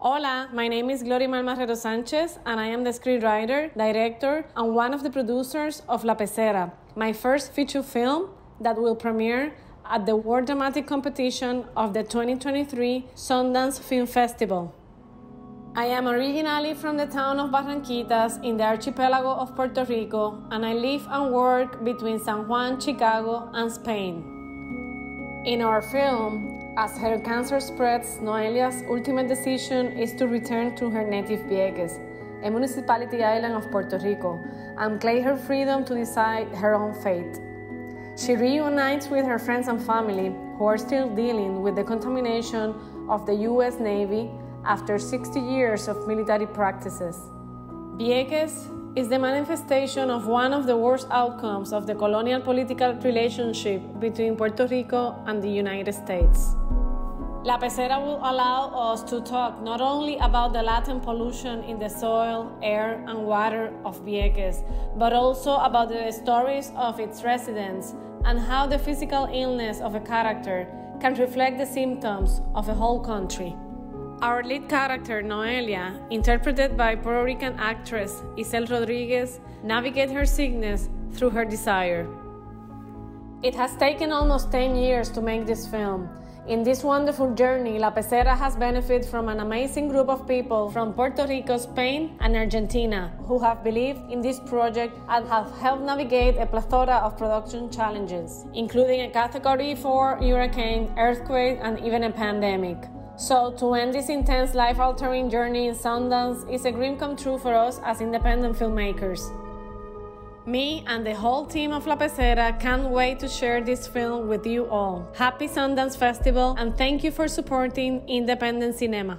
Hola, my name is Glorimar Marrero Sánchez, and I am the screenwriter, director, and one of the producers of La Pecera, my first feature film that will premiere at the World Dramatic Competition of the 2023 Sundance Film Festival. I am originally from the town of Barranquitas in the archipelago of Puerto Rico, and I live and work between San Juan, Chicago, and Spain. In our film, as her cancer spreads, Noelia's ultimate decision is to return to her native Vieques, a municipality island of Puerto Rico, and claim her freedom to decide her own fate. She reunites with her friends and family, who are still dealing with the contamination of the U.S. Navy after 60 years of military practices. Vieques is the manifestation of one of the worst outcomes of the colonial political relationship between Puerto Rico and the United States. La Pecera will allow us to talk not only about the latent pollution in the soil, air, and water of Vieques, but also about the stories of its residents and how the physical illness of a character can reflect the symptoms of a whole country. Our lead character, Noelia, interpreted by Puerto Rican actress Isel Rodriguez, navigates her sickness through her desire. It has taken almost 10 years to make this film. In this wonderful journey, La Pecera has benefited from an amazing group of people from Puerto Rico, Spain, and Argentina who have believed in this project and have helped navigate a plethora of production challenges, including a Category 4 hurricane, earthquake, and even a pandemic. So, to end this intense, life-altering journey in Sundance is a dream come true for us as independent filmmakers. Me and the whole team of La Pecera can't wait to share this film with you all. Happy Sundance Festival, and thank you for supporting independent cinema.